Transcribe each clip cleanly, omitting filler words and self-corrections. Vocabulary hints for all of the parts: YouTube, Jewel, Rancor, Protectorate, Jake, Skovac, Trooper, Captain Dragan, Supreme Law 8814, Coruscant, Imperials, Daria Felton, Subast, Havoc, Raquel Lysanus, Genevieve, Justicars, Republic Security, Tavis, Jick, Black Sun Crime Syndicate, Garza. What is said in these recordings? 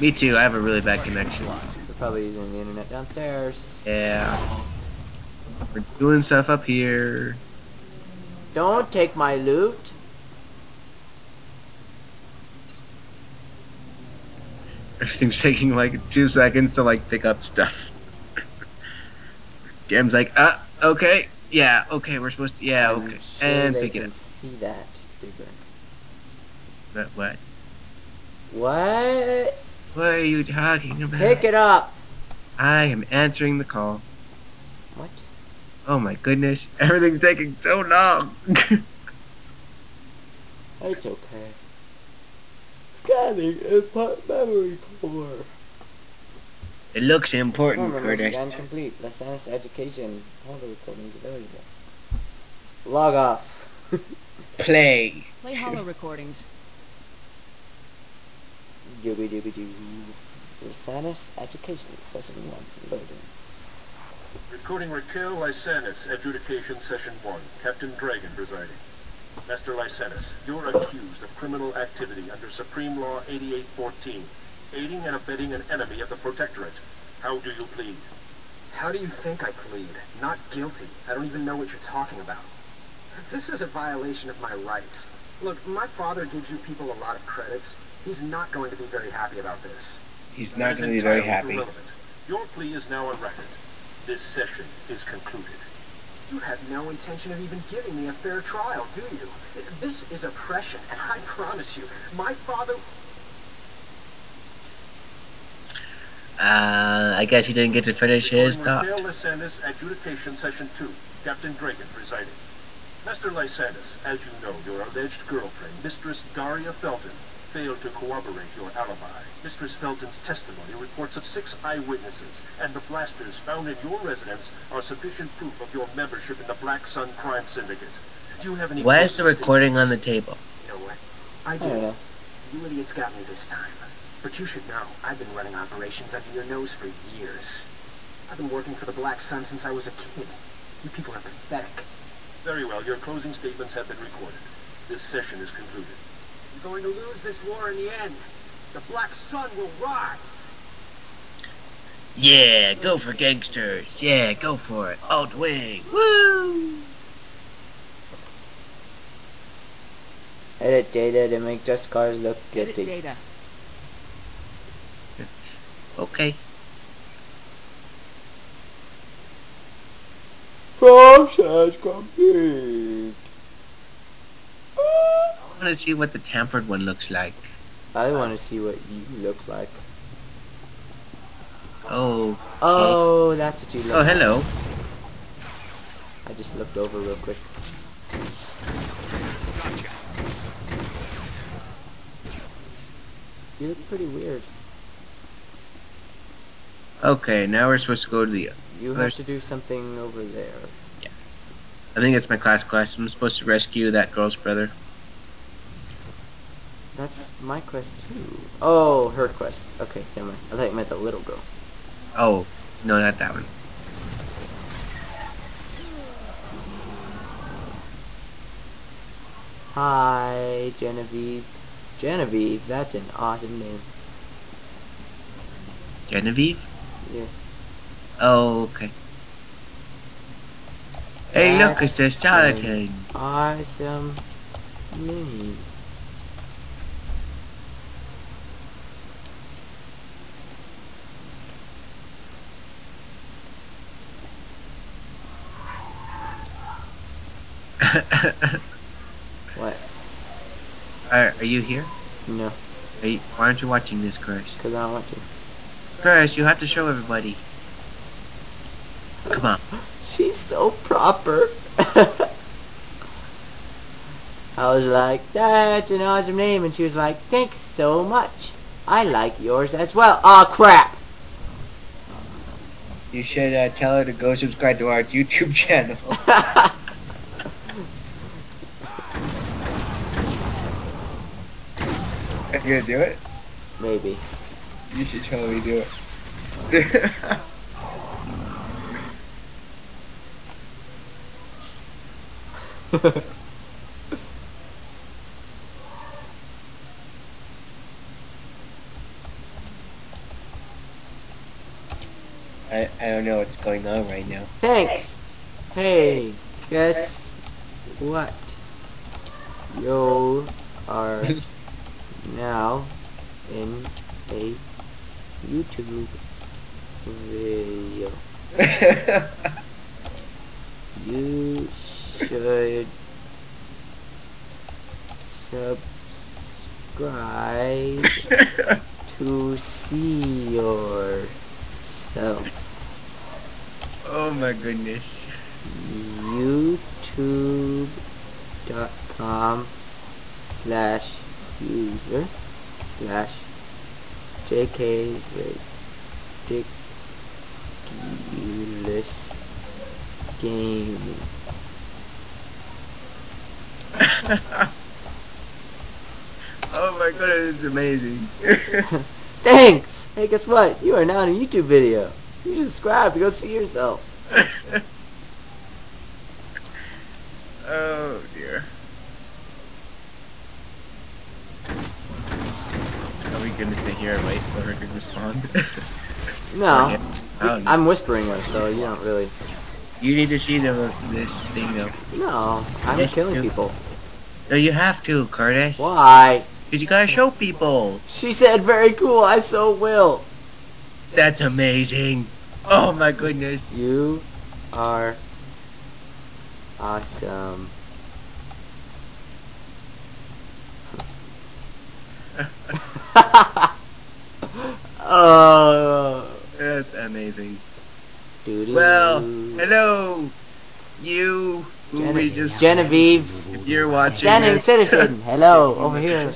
Me too, I have a really bad connection. They're probably using the internet downstairs. Yeah. We're doing stuff up here. Don't take my loot. Everything's taking like 2 seconds to like pick up stuff. Gem's like, okay, yeah, okay, we're supposed to, yeah, okay, sure, and pick it up. See that, stupid. That what? What? What are you talking about? Pick it up. I am answering the call. What? Oh my goodness, everything's taking so long. It's okay. Scanning input memory core. It looks important, Curtis. Scan complete. Lysanus education. All the recordings available. Log off. Play. Play holo recordings. Dooby dooby doo. Lysanus education. Session 1. Loading. Recording Raquel Lysanus, adjudication session 1. Captain Dragan presiding. Master Lysanus, you're accused of criminal activity under Supreme Law 8814. Aiding and abetting an enemy of the Protectorate. How do you plead? How do you think I plead? Not guilty. I don't even know what you're talking about. This is a violation of my rights. Look, my father gives you people a lot of credits. He's not going to be very happy about this. He's not going to be very happy. Irrelevant. Your plea is now on record. This session is concluded. You have no intention of even giving me a fair trial, do you? This is oppression, and I promise you, my father... I guess he didn't get to finish his talk. Raquel Lysanus, adjudication session 2. Captain Dragan presiding. Master Lysanus, as you know, your alleged girlfriend, Mistress Daria Felton, failed to corroborate your alibi. Mistress Felton's testimony reports of 6 eyewitnesses, and the blasters found in your residence are sufficient proof of your membership in the Black Sun Crime Syndicate. Do you have any... Why is the recording on the table? No way. I do. Oh. You idiots got me this time. But you should know, I've been running operations under your nose for years. I've been working for the Black Sun since I was a kid. You people are pathetic. Very well, your closing statements have been recorded. This session is concluded. You're going to lose this war in the end. The Black Sun will rise. Yeah, go for gangsters. Yeah, go for it. Alt-wing. Woo! Edit data to make Justicars look guilty. Edit data. Okay. Process complete. I want to see what the tampered one looks like. I want to see what you look like. Oh. Oh, that's what you look like. Oh, hello. I just looked over real quick. You look pretty weird. Okay, now we're supposed to go to the... You have to do something over there. Yeah. I think it's my class. I'm supposed to rescue that girl's brother. That's my quest, too. Oh, her quest. Okay, never mind. I thought you meant the little girl. Oh, no, not that one. Hi, Genevieve. Genevieve, that's an awesome name. Genevieve? Yeah. Oh, okay. Hey, look, it's a charlatan. Awesome name. What? Are you here? No. Why aren't you watching this, Chris? Because I don't want to. Chris, you have to show everybody. Come on. She's so proper. I was like, that's an awesome name. And she was like, thanks so much. I like yours as well. Aw, crap. You should tell her to go subscribe to our YouTube channel. Are you going to do it? Maybe. You should totally do it. I don't know what's going on right now. Thanks! Hey, guess what? You are now in a YouTube video. You should subscribe to see yourself. Oh my goodness. YouTube.com/user/JKRidiculousGaming. Oh my god, this is amazing. Thanks! Hey, guess what? You are now in a YouTube video. You should subscribe to go see yourself. Oh dear. Are we gonna sit here and wait for her to respond? No. I'm whispering her, so you don't really... You need to see them this thing though. No, I'm killing people. No, you have to, Cardan. Why? Because you gotta show people. She said, very cool, I so will. That's amazing. Oh my goodness. You are awesome. Oh, that's amazing. Doo-doo. Well, hello, you. Genevieve. If you're watching, Genevieve Citizen. Hello, over here.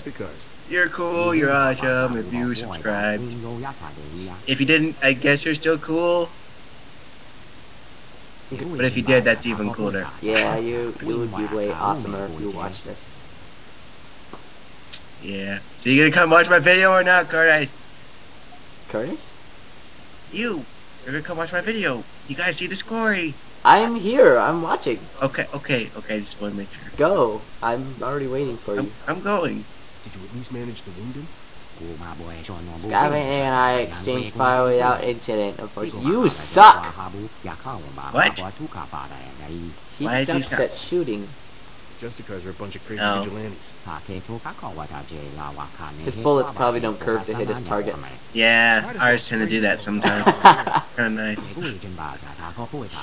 You're cool. You're awesome. If you subscribed. If you didn't, I guess you're still cool. But if you did, that's even cooler. Yeah, you would be way awesomer if you watched us. Yeah. So you gonna come watch my video or not, Curtis? Curtis? You're gonna come watch my video. You guys see the story. I'm here. I'm watching. Okay. I just want to make sure. Go. I'm already waiting for you. I'm going. Did you at least manage to wound him? Gavin and I exchanged fire without incident. Unfortunately, you suck. What? He sucks at shooting. Justicars are a bunch of crazy vigilantes. His bullets probably don't curve to hit his targets. Yeah, ours tend to do that sometimes. Kind of nice.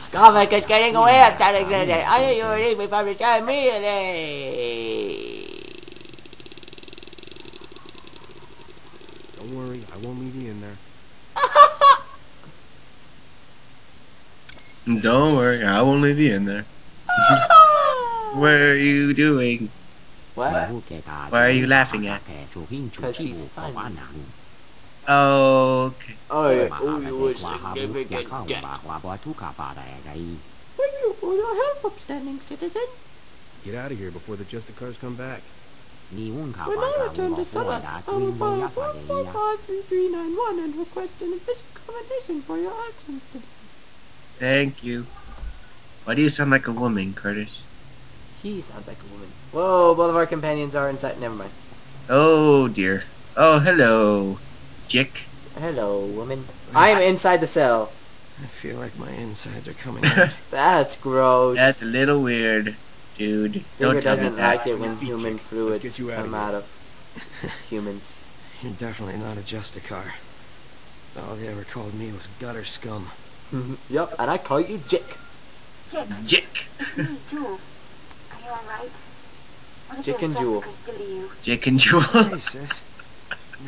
Skovac is getting away. I'm trying to get it. I know you already be probably trying me today. Don't worry, I won't leave you in there. Don't worry, I won't leave you in there. What are you doing? What? Why are you laughing at? Because he's funny. Okay. Will you help, upstanding citizen? Get out of here before the Justicars come back. When I return to Subast, I will file 4453391 and request an official commendation for your actions today. Thank you. Why do you sound like a woman, Curtis? He sounds like a woman. Whoa, both of our companions are inside. Never mind. Oh dear. Oh, hello, Jick. Hello, woman. I am inside the cell. I feel like my insides are coming out. That's gross. That's a little weird, dude. Digger doesn't like it when human fluids come out of humans. You're definitely not a Justicar. All they ever called me was gutter scum. Yep, and I call you Jick. Jick. It's me, Jewel. Are you alright? What did the Justicars do to you? Jake and Jewel. Hey, sis.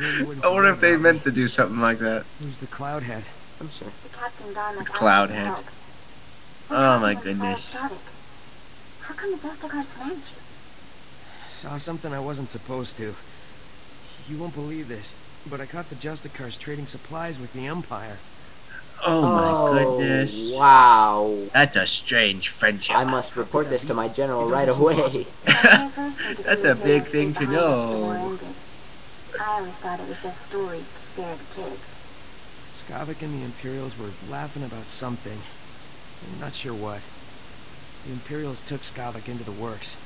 I wonder if they meant to do something like that. Who's the Cloudhead? I'm sure. The Captain Dragan. Cloudhead. Oh my goodness. How come the Justicars snagged you? Saw something I wasn't supposed to. You won't believe this, but I caught the Justicars trading supplies with the Empire. Oh my goodness. Wow. That's a strange friendship. I must report this to my general right away. That's a big thing to know. I always thought it was just stories to scare the kids. Skovac and the Imperials were laughing about something. I'm not sure what. The Imperials took Skovac into the works.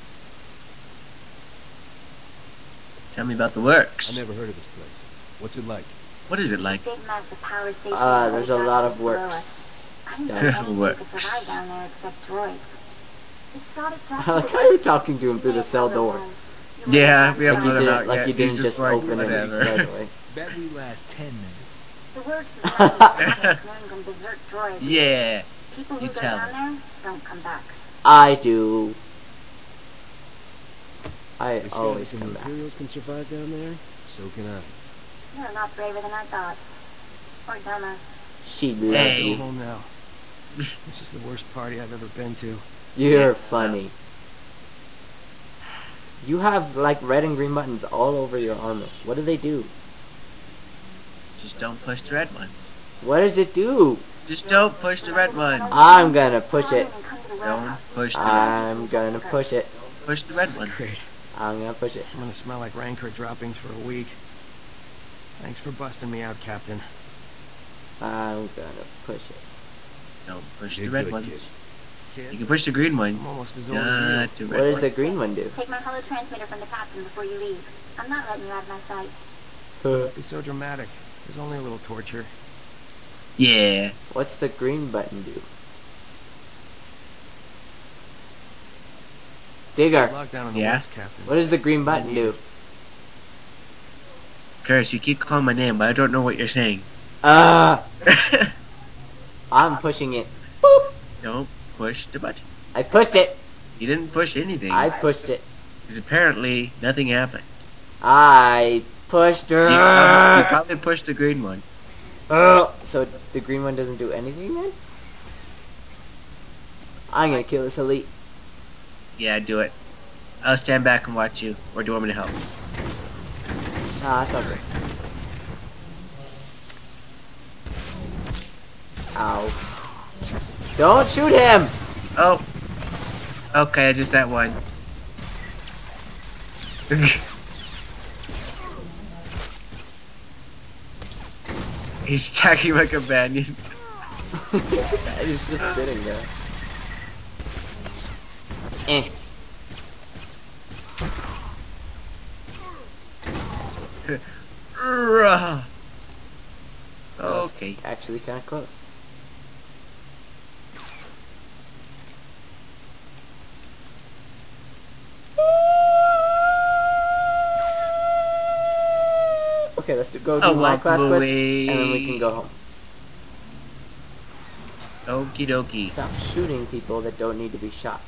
Tell me about the works. I never heard of this place. What's it like? What is it like? There's a lot of works. I like how you're talking to him through the cell door. Yeah, we haven't done that. Like you didn't just open it right away. Bet we last 10 minutes. The works is and berserk droids. Yeah. People who go down there don't come back. I do. I always come back. Imperials can survive down there, so can I. You're a lot braver than I thought. Or dumber. She loves you. Now. This is the worst party I've ever been to. You're funny. You have like red and green buttons all over your armor. What do they do? Just don't push the red one. What does it do? Just don't push the red one. I'm gonna push it. Don't push the red one. I'm gonna push it. Push the red one. Great. I'm gonna push it. I'm gonna smell like Rancor droppings for a week. Thanks for busting me out, Captain. I'm gonna push it. Don't push the red one. You can push the green one. I'm almost as old as you. What does the green one do? Take my hollow transmitter from the captain before you leave. I'm not letting you out of my sight. It's so dramatic. There's only a little torture. Yeah. What's the green button do? Digger. Yeah. What does the green button do? Curse, you keep calling my name, but I don't know what you're saying. I'm pushing it. Boop. Don't push the button. I pushed it. You didn't push anything. I pushed it. Because apparently nothing happened. I pushed her. You probably pushed the green one. Oh, so the green one doesn't do anything then? I'm gonna kill this elite. Yeah, do it. I'll stand back and watch you. Or do you want me to help? Ah, it's okay. Ow. Don't shoot him! Oh. Okay, just that one. He's attacking my companion. He's just sitting there. Eh. Okay. Actually, kind of close. Okay, let's go do my class quest, and then we can go home. Okie dokie. Stop shooting people that don't need to be shot.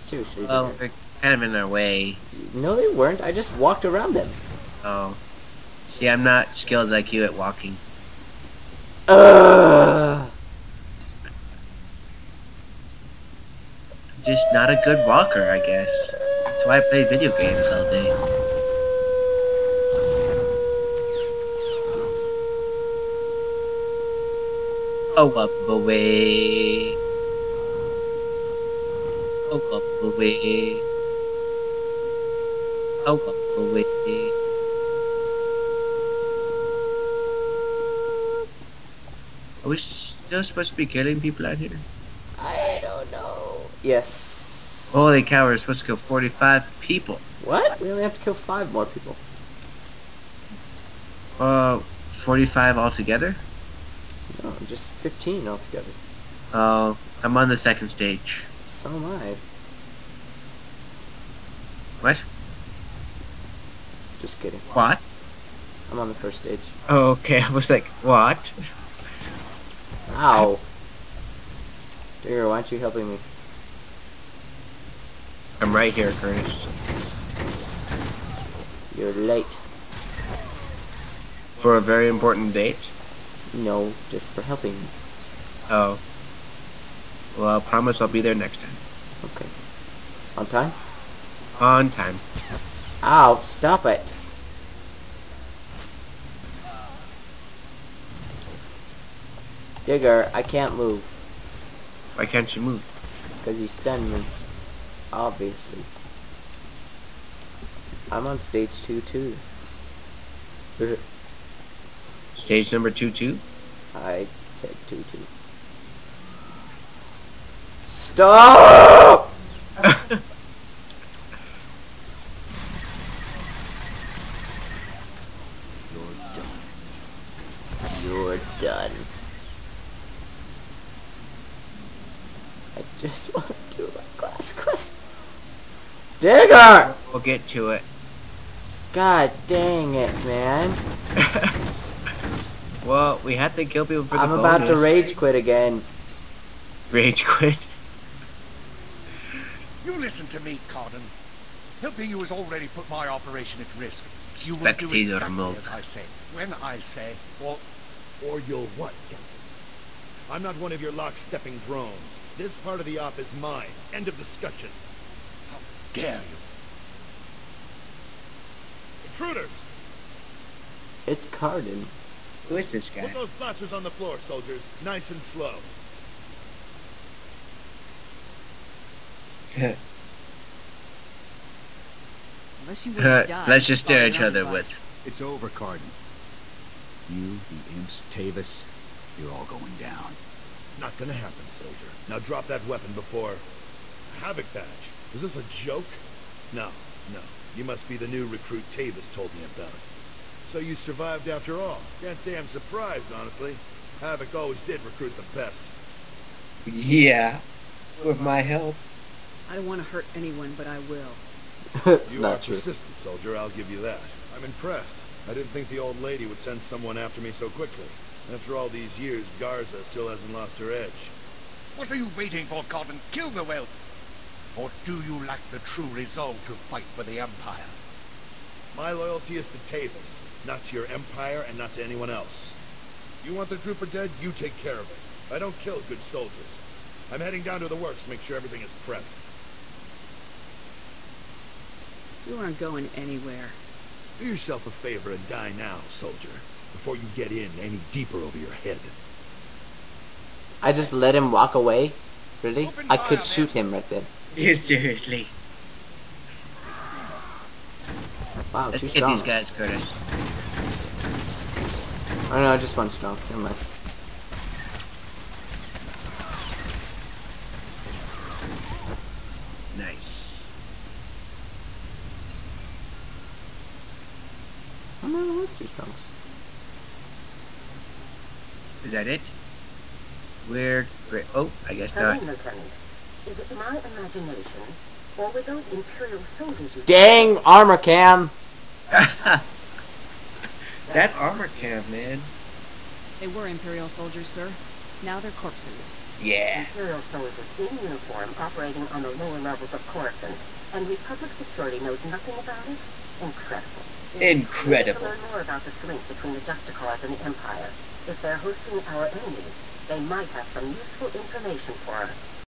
Seriously. Oh, they're kind of in their way. No, they weren't. I just walked around them. Oh. See, I'm not skilled like you at walking. I'm just not a good walker, I guess. That's why I play video games all day. Oh up away. Are we still supposed to be killing people out here? I don't know. Yes. Holy cow, we're supposed to kill 45 people. What? We only have to kill 5 more people. 45 altogether? No, just 15 altogether. Oh, I'm on the second stage. So am I. What? Just kidding. What? I'm on the first stage. Oh, okay. I was like, what? Ow. Digger, why aren't you helping me? I'm right here, Curtis. You're late. For a very important date? No, just for helping me. Oh. Well, I promise I'll be there next time. Okay. On time? On time. Ow, stop it. Digger, I can't move. Why can't you move? Because you stunned me. Obviously. I'm on stage 2 too. Stage number 2-2? I said 2-2. Stop! You're done. I just want to do my class quest. Digger! We'll get to it. God dang it, man. Well, we have to kill people for the bonus. I'm about to rage quit again. Rage quit? You listen to me, Cardan. Helping you has already put my operation at risk. You will do exactly as I say, when I say, or you'll what, Captain? I'm not one of your lock-stepping drones. This part of the op is mine. End of discussion. How dare you! Intruders! It's Cardan. Who is this guy? Put those blasters on the floor, soldiers. Nice and slow. Let's just dare each other with. It's over, Cardan. You, the imps, Tavis, you're all going down. Not gonna happen, soldier. Now drop that weapon before... Havoc badge. Is this a joke? No, no. You must be the new recruit Tavis told me about. So you survived after all. Can't say I'm surprised, honestly. Havoc always did recruit the best. Yeah. With my help. I don't want to hurt anyone, but I will. You are persistent, soldier, I'll give you that. I'm impressed. I didn't think the old lady would send someone after me so quickly. After all these years, Garza still hasn't lost her edge. What are you waiting for, Cardan? Kill the whelp! Or do you lack the true resolve to fight for the Empire? My loyalty is to Tavis, not to your Empire and not to anyone else. You want the trooper dead? You take care of it. I don't kill good soldiers. I'm heading down to the works to make sure everything is prepped. You aren't going anywhere. Do yourself a favor and die now, soldier, before you get in any deeper over your head. I just let him walk away? Really? I could shoot him right then. Seriously. Wow, let's get these guys, Curtis. Oh no, just one strong. Never mind. Nice. Oh no, that was two strongs. Is that it? We're great. Oh, I guess not. Is it my imagination, or were those Imperial soldiers? Dang armor cam! That armor cam, man. They were Imperial soldiers, sir. Now they're corpses. Yeah. Imperial soldiers in uniform operating on the lower levels of Coruscant, and Republic Security knows nothing about it. Incredible. Incredible. We need to learn more about this link between the Justicars and the Empire. If they're hosting our enemies, they might have some useful information for us.